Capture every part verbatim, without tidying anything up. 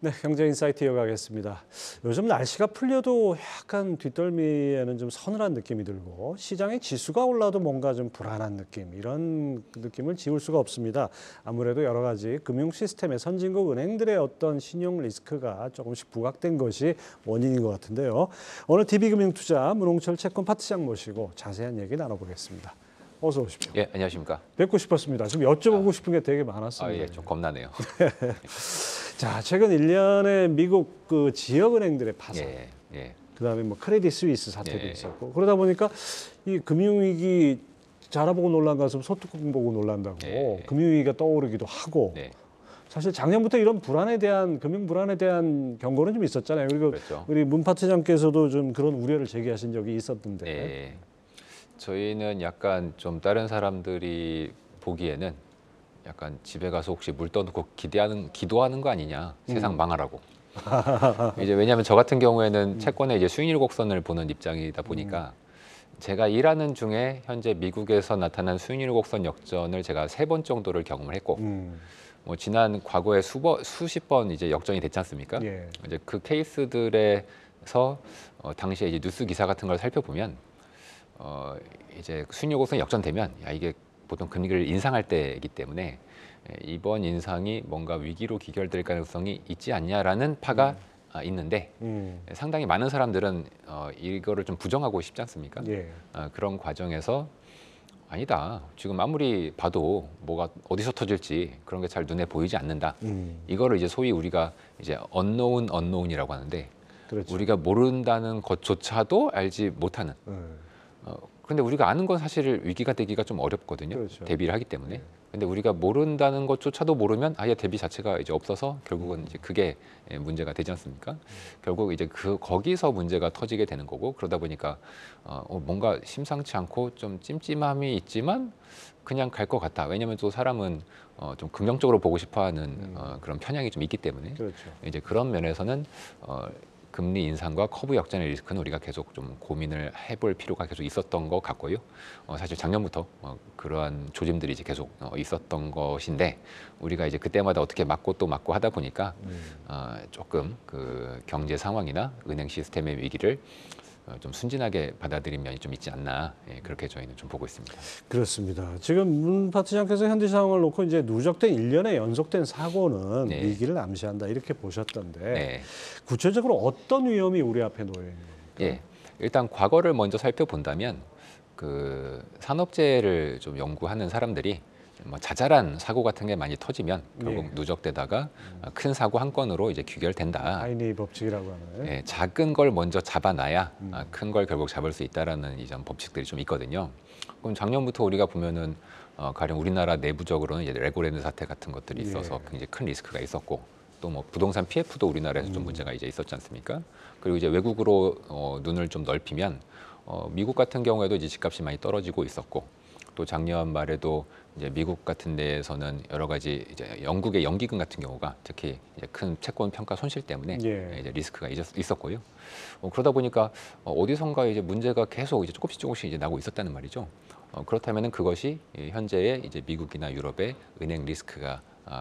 네, 경제인사이트 이어가겠습니다. 요즘 날씨가 풀려도 약간 뒷덜미에는 좀 서늘한 느낌이 들고 시장의 지수가 올라도 뭔가 좀 불안한 느낌, 이런 느낌을 지울 수가 없습니다. 아무래도 여러 가지 금융 시스템의 선진국 은행들의 어떤 신용 리스크가 조금씩 부각된 것이 원인인 것 같은데요. 오늘 디비금융투자 문홍철 채권 파트장 모시고 자세한 얘기 나눠보겠습니다. 어서 오십시오. 예, 안녕하십니까. 뵙고 싶었습니다. 지금 여쭤보고 싶은 게 되게 많았습니다. 아, 예, 좀 겁나네요. 네. 자, 최근 일 년에 미국 그 지역 은행들의 파산, 예, 예. 그다음에 뭐 크레딧 스위스 사태도 예, 있었고, 그러다 보니까 이 금융위기 자라보고 놀란 가슴 소뚜껑 보고 놀란다고 예, 금융위기가 떠오르기도 하고. 예. 사실 작년부터 이런 불안에 대한, 금융 불안에 대한 경고는 좀 있었잖아요. 그리고 그렇죠. 우리 문 파트장께서도 좀 그런 우려를 제기하신 적이 있었는데. 예. 저희는 약간 좀 다른 사람들이 보기에는 약간 집에 가서 혹시 물 떠놓고 기대하는, 기도하는 거 아니냐, 음. 세상 망하라고. 이제 왜냐하면 저 같은 경우에는 음. 채권의 이제 수익률 곡선을 보는 입장이다 보니까 음. 제가 일하는 중에 현재 미국에서 나타난 수익률 곡선 역전을 제가 세 번 정도를 경험을 했고, 음. 뭐 지난 과거에 수버, 수십 번 이제 역전이 됐지 않습니까? 예. 이제 그 케이스들에서 어, 당시에 이제 뉴스 기사 같은 걸 살펴보면. 어 이제 수익률 곡선이 역전되면, 야, 이게 보통 금리를 인상할 때이기 때문에 이번 인상이 뭔가 위기로 귀결될 가능성이 있지 않냐라는 파가 음. 있는데 음. 상당히 많은 사람들은 어, 이거를 좀 부정하고 싶지 않습니까? 예. 어, 그런 과정에서 아니다, 지금 아무리 봐도 뭐가 어디서 터질지 그런 게 잘 눈에 보이지 않는다. 음. 이거를 이제 소위 우리가 이제 언노운 언노운이라고 하는데, 그렇죠. 우리가 모른다는 것조차도 알지 못하는. 음. 근데 우리가 아는 건 사실 위기가 되기가 좀 어렵거든요. 그렇죠. 대비를 하기 때문에. 네. 근데 우리가 모른다는 것조차도 모르면 아예 대비 자체가 이제 없어서 결국은 이제 그게 문제가 되지 않습니까? 음. 결국 이제 그 거기서 문제가 터지게 되는 거고, 그러다 보니까 어, 뭔가 심상치 않고 좀 찜찜함이 있지만 그냥 갈 것 같다. 왜냐하면 또 사람은 어, 좀 긍정적으로 보고 싶어하는 음. 어, 그런 편향이 좀 있기 때문에. 그렇죠. 이제 그런 면에서는. 어, 금리 인상과 커브 역전의 리스크는 우리가 계속 좀 고민을 해볼 필요가 계속 있었던 것 같고요. 어, 사실 작년부터 어, 그러한 조짐들이 이제 계속 어, 있었던 것인데, 우리가 이제 그때마다 어떻게 막고 또 막고 하다 보니까 음. 어, 조금 그 경제 상황이나 은행 시스템의 위기를 좀 순진하게 받아들인 면이 좀 있지 않나, 예, 그렇게 저희는 좀 보고 있습니다. 그렇습니다. 지금 문 파트장께서 현지 상황을 놓고 이제 누적된 일 년의 연속된 사고는 네. 위기를 암시한다, 이렇게 보셨던데 네. 구체적으로 어떤 위험이 우리 앞에 놓여 있는 겁니까? 예, 일단 과거를 먼저 살펴본다면 그 산업재해를 좀 연구하는 사람들이 뭐 자잘한 사고 같은 게 많이 터지면 결국 예. 누적되다가 음. 큰 사고 한 건으로 이제 귀결된다. 하이네이 법칙이라고 하나요? 예, 작은 걸 먼저 잡아놔야 음. 큰 걸 결국 잡을 수 있다라는 이런 법칙들이 좀 있거든요. 그럼 작년부터 우리가 보면은 어, 가령 우리나라 내부적으로는 이제 레고랜드 사태 같은 것들이 있어서 예. 굉장히 큰 리스크가 있었고, 또 뭐 부동산 피에프도 우리나라에서 음. 좀 문제가 이제 있었지 않습니까? 그리고 이제 외국으로 어, 눈을 좀 넓히면 어, 미국 같은 경우에도 이제 집값이 많이 떨어지고 있었고. 또 작년 말에도 이제 미국 같은 데에서는 여러 가지 이제 영국의 연기금 같은 경우가 특히 이제 큰 채권 평가 손실 때문에 예. 이제 리스크가 있었고요. 어, 그러다 보니까 어디선가 이제 문제가 계속 이제 조금씩 조금씩 이제 나고 있었다는 말이죠. 어, 그렇다면은 그것이 현재의 이제 미국이나 유럽의 은행 리스크가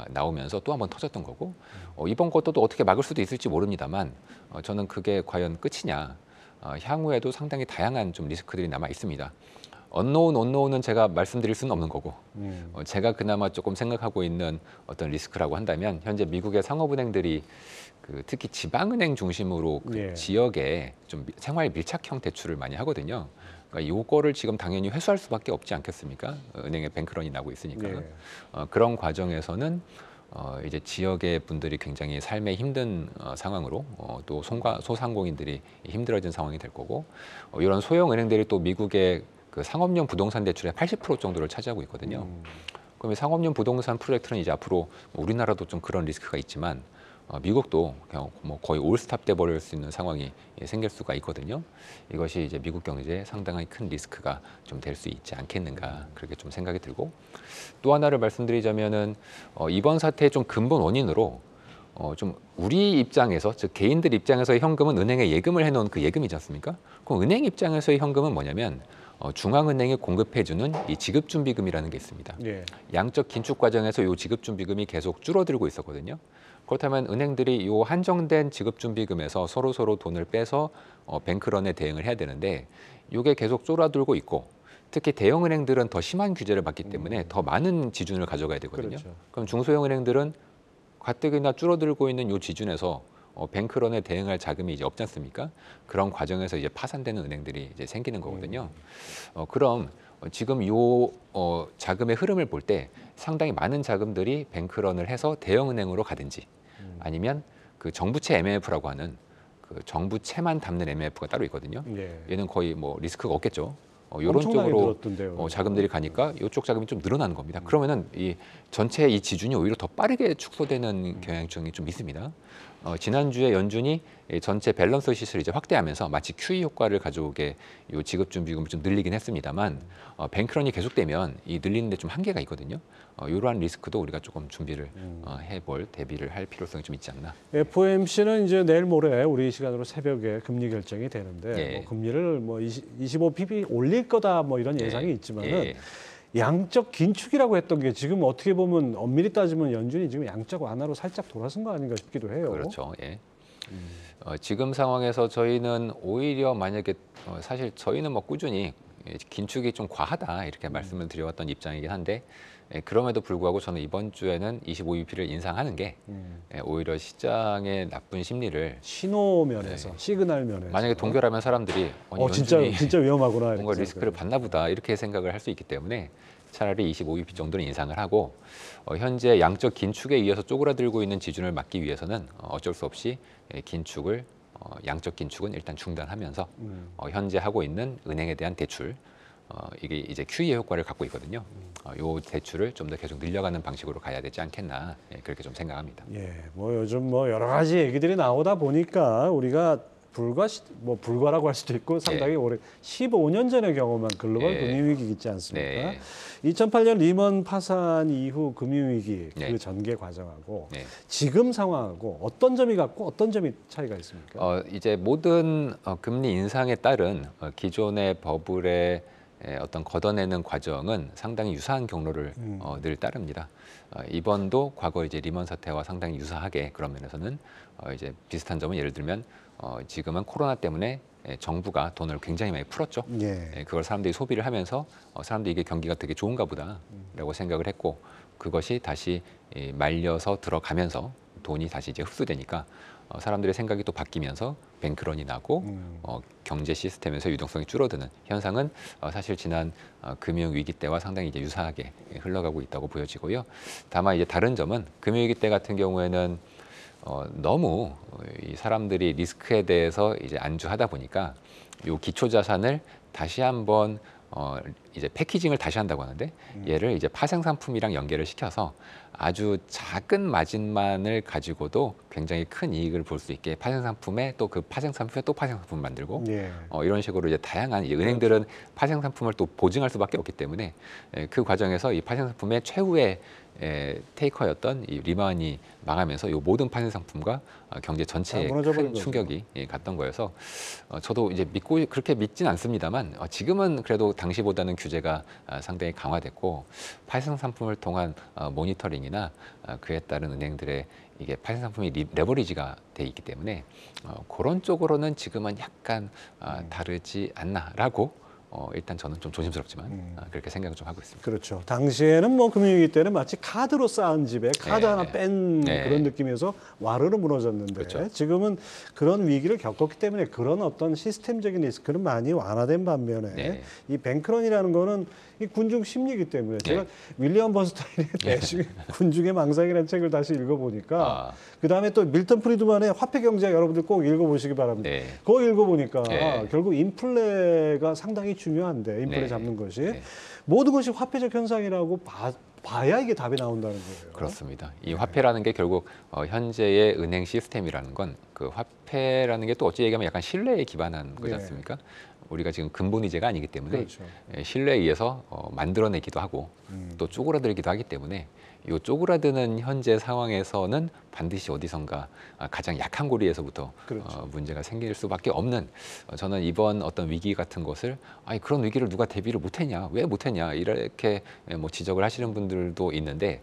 나오면서 또 한 번 터졌던 거고, 어, 이번 것도 또 어떻게 막을 수도 있을지 모릅니다만 어, 저는 그게 과연 끝이냐, 어, 향후에도 상당히 다양한 좀 리스크들이 남아 있습니다. 언노운 언노운은 제가 말씀드릴 수는 없는 거고 음. 어, 제가 그나마 조금 생각하고 있는 어떤 리스크라고 한다면, 현재 미국의 상업은행들이 그 특히 지방은행 중심으로 그 예. 지역에 좀 생활 밀착형 대출을 많이 하거든요. 그러니까 요거를 지금 당연히 회수할 수밖에 없지 않겠습니까? 은행에 뱅크런이 나고 있으니까. 예. 어, 그런 과정에서는 어, 이제 지역의 분들이 굉장히 삶에 힘든 어, 상황으로, 어, 또 송가, 소상공인들이 힘들어진 상황이 될 거고, 어, 이런 소형 은행들이 또 미국의 그 상업용 부동산 대출의 팔십 퍼센트 정도를 차지하고 있거든요. 음. 그럼 이 상업용 부동산 프로젝트는 이제 앞으로 우리나라도 좀 그런 리스크가 있지만 어, 미국도 그냥 뭐 거의 올스탑 돼버릴 수 있는 상황이 예, 생길 수가 있거든요. 이것이 이제 미국 경제에 상당히 큰 리스크가 좀 될 수 있지 않겠는가, 음. 그렇게 좀 생각이 들고, 또 하나를 말씀드리자면은 어, 이번 사태의 좀 근본 원인으로 어, 좀 우리 입장에서, 즉 개인들 입장에서의 현금은 은행에 예금을 해놓은 그 예금이지 않습니까? 그럼 은행 입장에서의 현금은 뭐냐면 어, 중앙은행이 공급해주는 이 지급준비금이라는 게 있습니다. 예. 양적 긴축 과정에서 이 지급준비금이 계속 줄어들고 있었거든요. 그렇다면 은행들이 이 한정된 지급준비금에서 서로서로 돈을 빼서 어, 뱅크런에 대응을 해야 되는데 이게 계속 쫄아들고 있고 특히 대형 은행들은 더 심한 규제를 받기 때문에 더 많은 지준을 가져가야 되거든요. 그렇죠. 그럼 중소형 은행들은 가뜩이나 줄어들고 있는 이 지준에서 어, 뱅크런에 대응할 자금이 이제 없지 않습니까? 그런 과정에서 이제 파산되는 은행들이 이제 생기는 거거든요. 어, 그럼 지금 이 어, 자금의 흐름을 볼 때 상당히 많은 자금들이 뱅크런을 해서 대형 은행으로 가든지 아니면 그 정부채 엠에프라고 하는 그 정부채만 담는 엠에프가 따로 있거든요. 얘는 거의 뭐 리스크가 없겠죠. 어, 이런 쪽으로 어, 자금들이 가니까 이쪽 자금이 좀 늘어나는 겁니다. 음. 그러면은 이 전체 이 지준이 오히려 더 빠르게 축소되는 음. 경향성이 좀 있습니다. 어, 지난주에 연준이 전체 밸런스 시트를 이제 확대하면서 마치 큐이 효과를 가져오게 이 지급준비금을 좀 늘리긴 했습니다만 어, 뱅크런이 계속되면 이 늘리는 데 좀 한계가 있거든요. 어, 이러한 리스크도 우리가 조금 준비를 음. 어, 해볼 대비를 할 필요성이 좀 있지 않나. 에프오엠씨는 이제 내일 모레 우리 시간으로 새벽에 금리 결정이 되는데 예. 뭐 금리를 뭐 이십오 피비 올릴 거다 뭐 이런 예상이 예. 있지만은. 예. 양적 긴축이라고 했던 게 지금 어떻게 보면 엄밀히 따지면 연준이 지금 양적 완화로 살짝 돌아선 거 아닌가 싶기도 해요. 그렇죠. 예. 음. 어, 지금 상황에서 저희는 오히려 만약에 어, 사실 저희는 뭐 꾸준히 긴축이 좀 과하다 이렇게 말씀을 드려왔던 입장이긴 한데 예, 그럼에도 불구하고 저는 이번 주에는 이십오 비피를 인상하는 게 음. 예, 오히려 시장의 나쁜 심리를 신호 면에서 예, 시그널 면에서 만약에 동결하면 사람들이 어 진짜 진짜 위험하구나 뭔가 리스크를 받나 보다 이렇게 생각을 할 수 있기 때문에 차라리 이십오 비피 정도는 인상을 하고 어, 현재 양적 긴축에 의해서 쪼그라들고 있는 지준을 막기 위해서는 어쩔 수 없이 예, 긴축을 어, 양적 긴축은 일단 중단하면서 음. 어, 현재 하고 있는 은행에 대한 대출 어, 이게 이제 큐이의 효과를 갖고 있거든요. 어, 요 대출을 좀 더 계속 늘려가는 방식으로 가야 되지 않겠나 예, 그렇게 좀 생각합니다. 예, 뭐 요즘 뭐 여러 가지 얘기들이 나오다 보니까 우리가 불과 뭐 불과라고 할 수도 있고 상당히 예. 오래 십오 년 전의 경험한 글로벌 예. 금융위기 있지 않습니까? 네. 이천팔 년 리먼 파산 이후 금융위기 네. 그 전개 과정하고 네. 지금 상황하고 어떤 점이 같고 어떤 점이 차이가 있습니까? 어, 이제 모든 어, 금리 인상에 따른 어, 기존의 버블의 어떤 걷어내는 과정은 상당히 유사한 경로를 음. 어, 늘 따릅니다. 어, 이번도 과거 이제 리먼 사태와 상당히 유사하게 그런 면에서는 어, 이제 비슷한 점은 예를 들면 어, 지금은 코로나 때문에 정부가 돈을 굉장히 많이 풀었죠. 예. 그걸 사람들이 소비를 하면서 어, 사람들이 이게 경기가 되게 좋은가 보다라고 생각을 했고 그것이 다시 이, 말려서 들어가면서 돈이 다시 이제 흡수되니까 어, 사람들의 생각이 또 바뀌면서 뱅크런이 나고 음. 어, 경제 시스템에서 유동성이 줄어드는 현상은 어, 사실 지난 어, 금융위기 때와 상당히 이제 유사하게 흘러가고 있다고 보여지고요. 다만 이제 다른 점은 금융위기 때 같은 경우에는 어, 너무 이 사람들이 리스크에 대해서 이제 안주하다 보니까 요 기초 자산을 다시 한번 어, 이제 패키징을 다시 한다고 하는데 음. 얘를 이제 파생 상품이랑 연계를 시켜서 아주 작은 마진만을 가지고도 굉장히 큰 이익을 볼 수 있게 파생 상품에 또 그 파생 상품에 또 파생 상품 만들고 예. 어, 이런 식으로 이제 다양한 이제 은행들은 파생 상품을 또 보증할 수밖에 없기 때문에 에, 그 과정에서 이 파생 상품의 최후의 에, 테이커였던 이 리만이 망하면서 이 모든 파생 상품과 어, 경제 전체에 아, 큰 충격이 예, 갔던 거여서 어, 저도 이제 믿고 그렇게 믿진 않습니다만 어, 지금은 그래도 당시보다는 규제가 어, 상당히 강화됐고 파생 상품을 통한 어, 모니터링이 나 그에 따른 은행들의 이게 파생 상품이 레버리지가 돼 있기 때문에 어, 그런 쪽으로는 지금은 약간 어, 다르지 않나라고 어, 일단 저는 좀 조심스럽지만 음. 어, 그렇게 생각을 좀 하고 있습니다. 그렇죠. 당시에는 뭐 금융위기 때는 마치 카드로 쌓은 집에 카드 네. 하나 뺀 네. 그런 느낌에서 와르르 무너졌는데 그렇죠. 지금은 그런 위기를 겪었기 때문에 그런 어떤 시스템적인 리스크는 많이 완화된 반면에 네. 이 뱅크런이라는 거는 이 군중 심리이기 때문에 제가 네. 윌리엄 버스타인의 대중의 네. 군중의 망상이라는 책을 다시 읽어보니까 아. 그다음에 또 밀턴 프리드만의 화폐경제 여러분들 꼭 읽어보시기 바랍니다. 네. 그거 읽어보니까 네. 결국 인플레가 상당히 중요한데 인플레 네. 잡는 것이 네. 모든 것이 화폐적 현상이라고 봐, 봐야 이게 답이 나온다는 거예요. 그렇습니다. 이 화폐라는 게 결국 어, 현재의 은행 시스템이라는 건 그 화폐라는 게 또 어찌 얘기하면 약간 신뢰에 기반한 거지 않습니까? 네. 우리가 지금 근본위제가 아니기 때문에 그렇죠. 신뢰에 의해서 어, 만들어내기도 하고 음. 또 쪼그라들기도 하기 때문에 이 쪼그라드는 현재 상황에서는 반드시 어디선가 가장 약한 고리에서부터 그렇죠. 어, 문제가 생길 수밖에 없는 저는 이번 어떤 위기 같은 것을 아니 그런 위기를 누가 대비를 못했냐 왜 못했냐 이렇게 뭐 지적을 하시는 분들도 있는데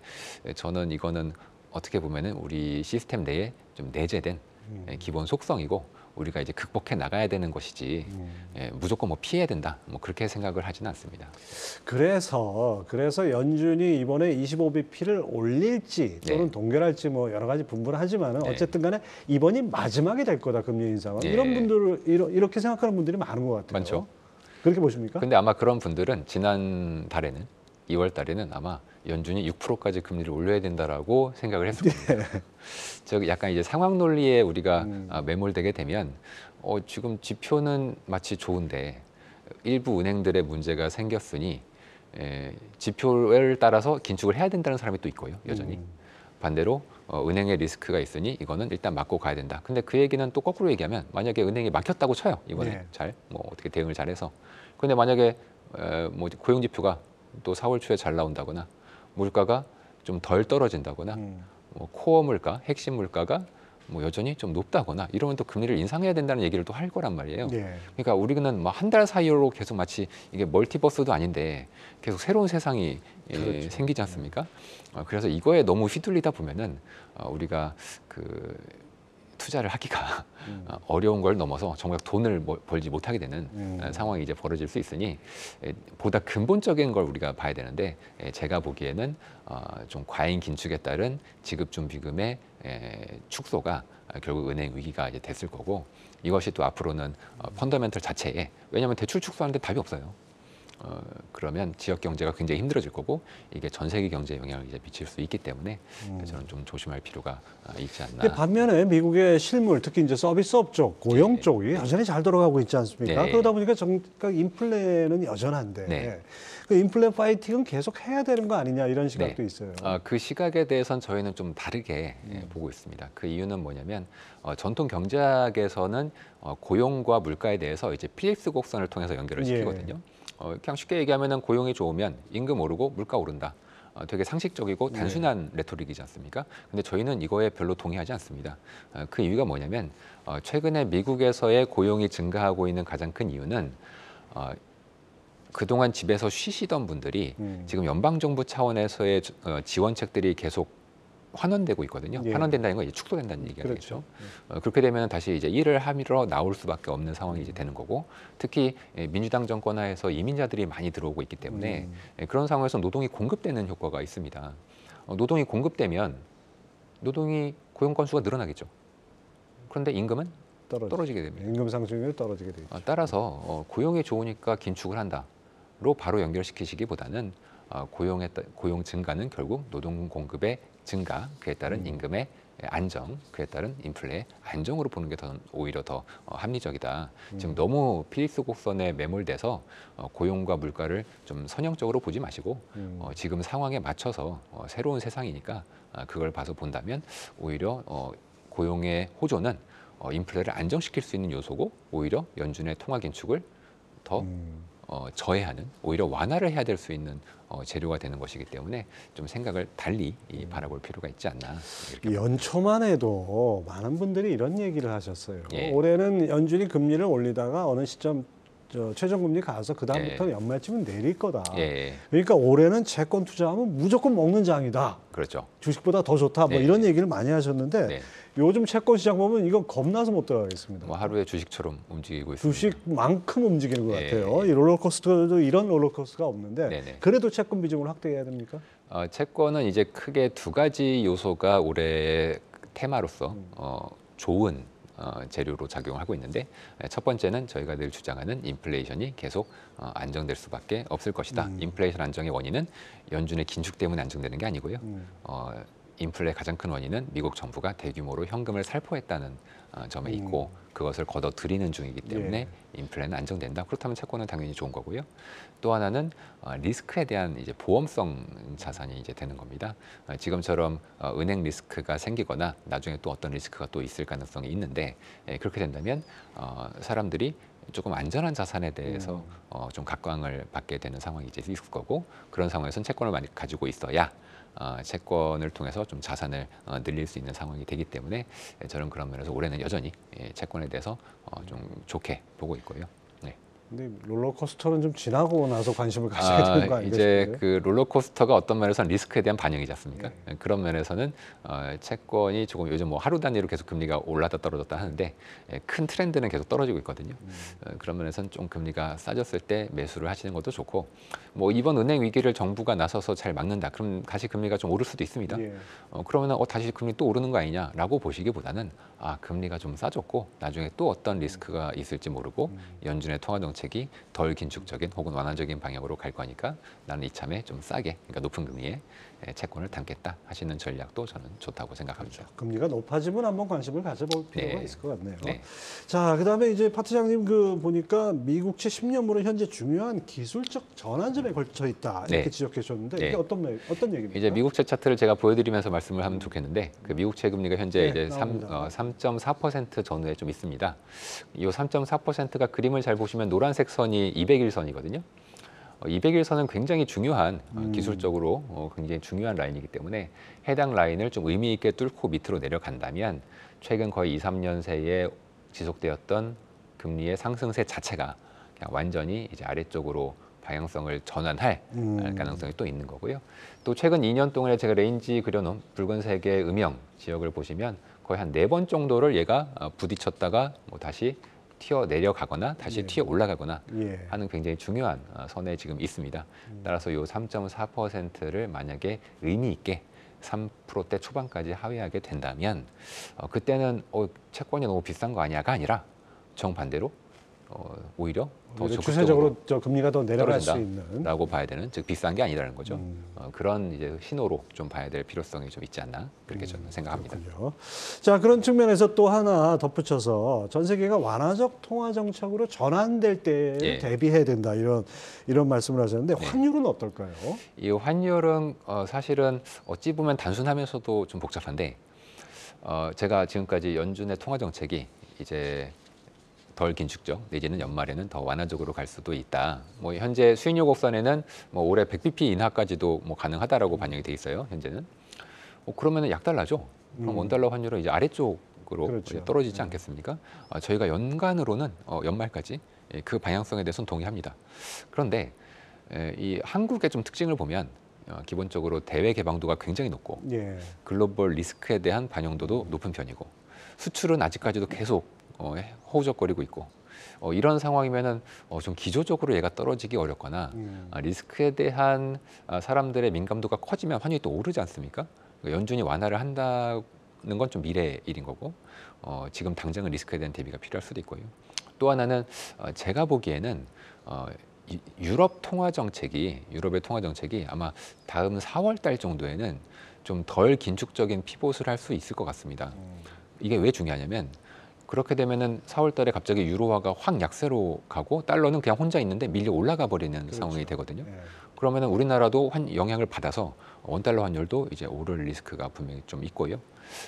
저는 이거는 어떻게 보면은 우리 시스템 내에 좀 내재된 음. 기본 속성이고 우리가 이제 극복해 나가야 되는 것이지 음. 예, 무조건 뭐 피해야 된다 뭐 그렇게 생각을 하지는 않습니다. 그래서 그래서 연준이 이번에 이십오 비피를 올릴지 또는 네. 동결할지 뭐 여러 가지 분분을 하지만은 네. 어쨌든간에 이번이 마지막이 될 거다 금리 인상은 네. 이런 분들을 이렇게 생각하는 분들이 많은 것 같아요. 많죠. 그렇게 보십니까? 근데 아마 그런 분들은 지난 달에는 이월 달에는 아마 연준이 육 퍼센트까지 금리를 올려야 된다라고 생각을 했을 겁니다. 예. 즉 약간 이제 상황 논리에 우리가 음. 매몰되게 되면 어, 지금 지표는 마치 좋은데 일부 은행들의 문제가 생겼으니 에, 지표를 따라서 긴축을 해야 된다는 사람이 또 있고요. 여전히. 음. 반대로 어, 은행의 리스크가 있으니 이거는 일단 막고 가야 된다. 근데 그 얘기는 또 거꾸로 얘기하면 만약에 은행이 막혔다고 쳐요. 이번에 예. 잘, 뭐 어떻게 대응을 잘해서. 근데 만약에 에, 뭐 고용지표가 또 사월 초에 잘 나온다거나 물가가 좀 덜 떨어진다거나 음. 뭐 코어 물가, 핵심 물가가 뭐 여전히 좀 높다거나 이러면 또 금리를 인상해야 된다는 얘기를 또 할 거란 말이에요. 예. 그러니까 우리는 뭐 한 달 사이로 계속 마치 이게 멀티버스도 아닌데 계속 새로운 세상이 그렇죠. 예, 생기지 않습니까? 어, 그래서 이거에 너무 휘둘리다 보면은 어, 우리가 그 투자를 하기가 음. 어려운 걸 넘어서 정말 돈을 벌지 못하게 되는 음. 상황이 이제 벌어질 수 있으니 보다 근본적인 걸 우리가 봐야 되는데 제가 보기에는 좀 과잉 긴축에 따른 지급준비금의 축소가 결국 은행 위기가 이제 됐을 거고 이것이 또 앞으로는 펀더멘털 자체에 왜냐하면 대출 축소하는데 답이 없어요. 어, 그러면 지역 경제가 굉장히 힘들어질 거고 이게 전 세계 경제에 영향을 이제 미칠 수 있기 때문에 음. 저는 좀 조심할 필요가 있지 않나. 근데 반면에 미국의 실물, 특히 이제 서비스업 쪽, 고용 네. 쪽이 여전히 잘 돌아가고 있지 않습니까? 네. 그러다 보니까 정가 인플레는 여전한데 네. 그 인플레 파이팅은 계속 해야 되는 거 아니냐 이런 시각도 네. 있어요. 어, 그 시각에 대해서는 저희는 좀 다르게 음. 보고 있습니다. 그 이유는 뭐냐면 어, 전통 경제학에서는 어, 고용과 물가에 대해서 이제 필립스 곡선을 통해서 연결을 시키거든요. 예. 어, 그냥 쉽게 얘기하면 고용이 좋으면 임금 오르고 물가 오른다. 어, 되게 상식적이고 단순한 네. 레토릭이지 않습니까? 근데 저희는 이거에 별로 동의하지 않습니다. 어, 그 이유가 뭐냐면 어, 최근에 미국에서의 고용이 증가하고 있는 가장 큰 이유는 어, 그동안 집에서 쉬시던 분들이 음. 지금 연방정부 차원에서의 어, 지원책들이 계속 환원되고 있거든요. 예. 환원된다는 건 이제 축소된다는 얘기가 되겠죠. 그렇죠. 어, 그렇게 되면 다시 이제 일을 하러 나올 수밖에 없는 상황이 이제 되는 거고 특히 민주당 정권 하에서 이민자들이 많이 들어오고 있기 때문에 음. 그런 상황에서 노동이 공급되는 효과가 있습니다. 어, 노동이 공급되면 노동이 고용 건수가 늘어나겠죠. 그런데 임금은 떨어지, 떨어지게 됩니다. 임금 상승률이 떨어지게 되겠죠. 어, 따라서 어, 고용이 좋으니까 긴축을 한다로 바로 연결시키시기보다는 어, 고용에, 고용 증가는 결국 노동 공급의 증가, 그에 따른 음. 임금의 안정, 그에 따른 인플레 안정으로 보는 게 더 오히려 더 합리적이다. 음. 지금 너무 필립스 곡선에 매몰돼서 고용과 물가를 좀 선형적으로 보지 마시고 음. 어, 지금 상황에 맞춰서 어, 새로운 세상이니까 어, 그걸 봐서 본다면 오히려 어, 고용의 호조는 어, 인플레를 안정시킬 수 있는 요소고 오히려 연준의 통화 긴축을 더 음. 어, 저해하는, 오히려 완화를 해야 될 수 있는 어, 재료가 되는 것이기 때문에 좀 생각을 달리 이, 바라볼 필요가 있지 않나. 연초만 해도 많은 분들이 이런 얘기를 하셨어요. 예. 올해는 연준이 금리를 올리다가 어느 시점 저, 최종금리 가서 그다음부터는 예. 연말쯤은 내릴 거다. 예. 그러니까 올해는 채권 투자하면 무조건 먹는 장이다. 그렇죠. 주식보다 더 좋다. 뭐 예. 이런 얘기를 많이 하셨는데 예. 요즘 채권 시장 보면 이건 겁나서 못 들어가겠습니다. 뭐 하루에 주식처럼 움직이고 있습니다. 주식만큼 움직이는 것 예. 같아요. 이 롤러코스터도 이런 롤러코스터가 없는데 네네. 그래도 채권 비중을 확대해야 됩니까? 어, 채권은 이제 크게 두 가지 요소가 올해의 테마로서 음. 어, 좋은 어, 재료로 작용하고 있는데 첫 번째는 저희가 늘 주장하는 인플레이션이 계속 어, 안정될 수밖에 없을 것이다. 음. 인플레이션 안정의 원인은 연준의 긴축 때문에 안정되는 게 아니고요. 음. 어, 인플레의 가장 큰 원인은 미국 정부가 대규모로 현금을 살포했다는 어, 점에 음. 있고 그것을 걷어들이는 중이기 때문에 예. 인플레는 안정된다. 그렇다면 채권은 당연히 좋은 거고요. 또 하나는 어, 리스크에 대한 이제 보험성 자산이 이제 되는 겁니다. 어, 지금처럼 어, 은행 리스크가 생기거나 나중에 또 어떤 리스크가 또 있을 가능성이 있는데 예, 그렇게 된다면 어, 사람들이 조금 안전한 자산에 대해서 음. 어, 좀 각광을 받게 되는 상황이 이제 있을 거고 그런 상황에서는 채권을 많이 가지고 있어야 어, 채권을 통해서 좀 자산을 어, 늘릴 수 있는 상황이 되기 때문에 저는 그런 면에서 올해는 여전히 채권에 대해서 어, 좀 좋게 보고 있고요. 네. 근데 롤러코스터는 좀 지나고 나서 관심을 가져야 아, 되는 거 아니겠습니까? 이제 그 롤러코스터가 어떤 면에서는 리스크에 대한 반영이지 않습니까? 네. 그런 면에서는 채권이 조금 요즘 뭐 하루 단위로 계속 금리가 올랐다 떨어졌다 하는데 큰 트렌드는 계속 떨어지고 있거든요. 음. 그런 면에서는 좀 금리가 싸졌을 때 매수를 하시는 것도 좋고, 뭐 이번 은행 위기를 정부가 나서서 잘 막는다. 그럼 다시 금리가 좀 오를 수도 있습니다. 예. 어, 그러면 어, 다시 금리 또 오르는 거 아니냐라고 보시기보다는 아 금리가 좀 싸졌고 나중에 또 어떤 리스크가 있을지 모르고 음. 연준의 통화정책 덜 긴축적인 혹은 완화적인 방향으로 갈 거니까 나는 이참에 좀 싸게, 그러니까 높은 금리에 채권을 담겠다 하시는 전략도 저는 좋다고 생각합니다. 그렇죠. 금리가 높아지면 한번 관심을 가져볼 필요가 네. 있을 것 같네요. 네. 자, 그다음에 이제 파트장님 그 보니까 미국채 십 년물은 현재 중요한 기술적 전환점에 걸쳐 있다 이렇게 네. 지적해 주셨는데 이게 네. 어떤 어떤 얘기입니까? 이제 미국채 차트를 제가 보여드리면서 말씀을 하면 좋겠는데 그 미국채 금리가 현재 네, 이제 삼 점 사 퍼센트 전후에 좀 있습니다. 이 삼 점 사 퍼센트가 그림을 잘 보시면 노란 색 선이 이백일 선이거든요. 이백일 선은 굉장히 중요한 음. 기술적으로 굉장히 중요한 라인이기 때문에 해당 라인을 좀 의미 있게 뚫고 밑으로 내려간다면 최근 거의 이, 삼 년 새에 지속되었던 금리의 상승세 자체가 그냥 완전히 이제 아래쪽으로 방향성을 전환할 음. 가능성이 또 있는 거고요. 또 최근 이 년 동안에 제가 레인지 그려놓은 붉은색의 음영 지역을 보시면 거의 한 네 번 정도를 얘가 부딪혔다가 뭐 다시 튀어 내려가거나 다시 예. 튀어 올라가거나 예. 하는 굉장히 중요한 선에 지금 있습니다. 음. 따라서 이 삼 점 사 퍼센트를 만약에 의미 있게 삼 퍼센트대 초반까지 하회하게 된다면 어, 그때는 어, 채권이 너무 비싼 거 아니야가 아니라 정반대로 어, 오히려 더 추세적으로 저 금리가 더 내려갈 수 있는라고 봐야 되는, 즉 비싼 게 아니라는 거죠. 음. 어, 그런 이제 신호로 좀 봐야 될 필요성이 좀 있지 않나 그렇게 음, 저는 생각합니다. 그렇군요. 자, 그런 측면에서 또 하나 덧붙여서 전 세계가 완화적 통화 정책으로 전환될 때 예. 대비해야 된다 이런 이런 말씀을 하셨는데 환율은 네. 어떨까요? 이 환율은 어, 사실은 어찌 보면 단순하면서도 좀 복잡한데 어, 제가 지금까지 연준의 통화 정책이 이제 덜 긴축적 내지는 연말에는 더 완화적으로 갈 수도 있다. 뭐 현재 수익률 곡선에는 뭐 올해 백 비피 인하까지도 뭐 가능하다라고 반영이 돼 있어요. 현재는. 어, 그러면은 약달러죠. 그럼 원달러 환율은 이제 아래쪽으로 그렇죠. 이제 떨어지지 않겠습니까? 어, 저희가 연간으로는 어, 연말까지 그 방향성에 대해서는 동의합니다. 그런데 에, 이 한국의 좀 특징을 보면 어, 기본적으로 대외 개방도가 굉장히 높고 예. 글로벌 리스크에 대한 반영도도 높은 편이고 수출은 아직까지도 계속 어, 허우적거리고 있고 어, 이런 상황이면은 어, 좀 기조적으로 얘가 떨어지기 어렵거나 음. 아, 리스크에 대한 아, 사람들의 민감도가 커지면 환율이 또 오르지 않습니까? 그러니까 연준이 완화를 한다는 건 좀 미래의 일인 거고 어, 지금 당장은 리스크에 대한 대비가 필요할 수도 있고요. 또 하나는 어, 제가 보기에는 어, 이, 유럽 통화 정책이 유럽의 통화 정책이 아마 다음 사월 달 정도에는 좀 덜 긴축적인 피봇을 할 수 있을 것 같습니다. 음. 이게 왜 중요하냐면 그렇게 되면은 사월 달에 갑자기 유로화가 확 약세로 가고 달러는 그냥 혼자 있는데 밀려 올라가 버리는 그렇죠. 상황이 되거든요. 예. 그러면은 우리나라도 환, 영향을 받아서 원달러 환율도 이제 오를 리스크가 분명히 좀 있고요.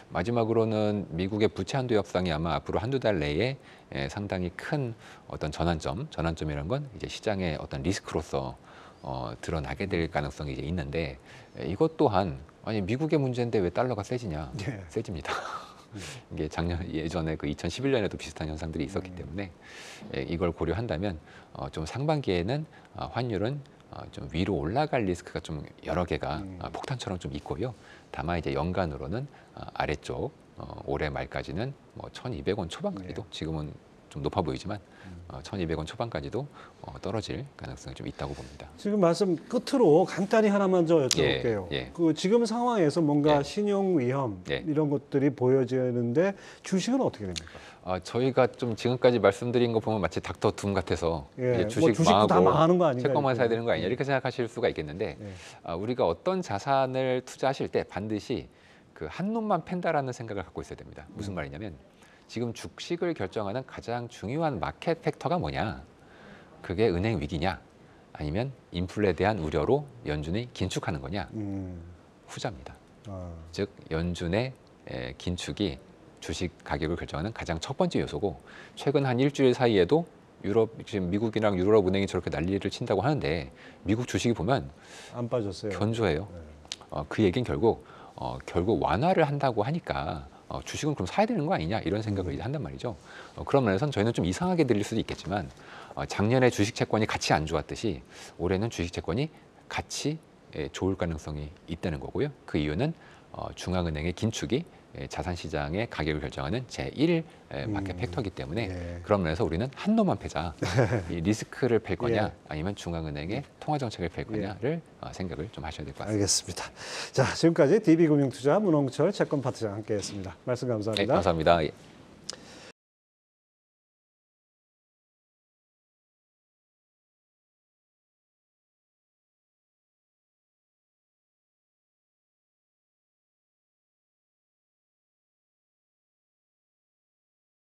마지막으로는 미국의 부채 한도 협상이 아마 앞으로 한두 달 내에 예, 상당히 큰 어떤 전환점, 전환점이라는 건 이제 시장의 어떤 리스크로서 어, 드러나게 될 가능성이 이제 있는데 예, 이것 또한 아니 미국의 문제인데 왜 달러가 세지냐? 예. 세집니다. 이게 작년 예전에 그 이천십일 년에도 비슷한 현상들이 있었기 때문에 이걸 고려한다면 어, 좀 상반기에는 어, 환율은 어, 좀 위로 올라갈 리스크가 좀 여러 개가 음. 어, 폭탄처럼 좀 있고요. 다만 이제 연간으로는 어, 아래쪽 어, 올해 말까지는 뭐 천이백 원 초반까지도 네. 지금은 좀 높아 보이지만 어, 천이백 원 초반까지도 어, 떨어질 가능성이 좀 있다고 봅니다. 지금 말씀 끝으로 간단히 하나만 더 여쭤볼게요. 예, 예. 그 지금 상황에서 뭔가 예. 신용 위험 예. 이런 것들이 보여지는데 주식은 어떻게 됩니까? 아, 저희가 좀 지금까지 말씀드린 거 보면 마치 닥터 둠 같아서 예. 이제 주식 뭐 주식도 다 망하는 거 아니냐, 채권만 사야 되는 거 아니냐 이렇게 생각하실 수가 있겠는데 예. 아, 우리가 어떤 자산을 투자하실 때 반드시 그 한 놈만 팬다라는 생각을 갖고 있어야 됩니다. 무슨 말이냐면 지금 주식을 결정하는 가장 중요한 마켓 팩터가 뭐냐? 그게 은행 위기냐? 아니면 인플레에 대한 우려로 연준이 긴축하는 거냐? 음. 후자입니다. 아. 즉 연준의 긴축이 주식 가격을 결정하는 가장 첫 번째 요소고 최근 한 일주일 사이에도 유럽, 지금 미국이랑 유럽 은행이 저렇게 난리를 친다고 하는데 미국 주식이 보면 안 빠졌어요. 견조해요. 네. 어, 그 얘기는 결국 어, 결국 완화를 한다고 하니까 어, 주식은 그럼 사야 되는 거 아니냐 이런 생각을 이제 한단 말이죠. 어, 그런 면에서는 저희는 좀 이상하게 들릴 수도 있겠지만 어, 작년에 주식 채권이 같이 안 좋았듯이 올해는 주식 채권이 같이 예, 좋을 가능성이 있다는 거고요. 그 이유는 어, 중앙은행의 긴축이 예, 자산시장의 가격을 결정하는 제일 예, 마켓 음, 팩터이기 때문에 예. 그런 면에서 우리는 한 놈만 패자. 이 리스크를 팰 거냐 예. 아니면 중앙은행의 통화정책을 팰 거냐를 예. 어, 생각을 좀 하셔야 될 것 같습니다. 알겠습니다. 자, 지금까지 디비금융투자 문홍철 채권파트장 함께했습니다. 말씀 감사합니다. 네, 감사합니다. 예.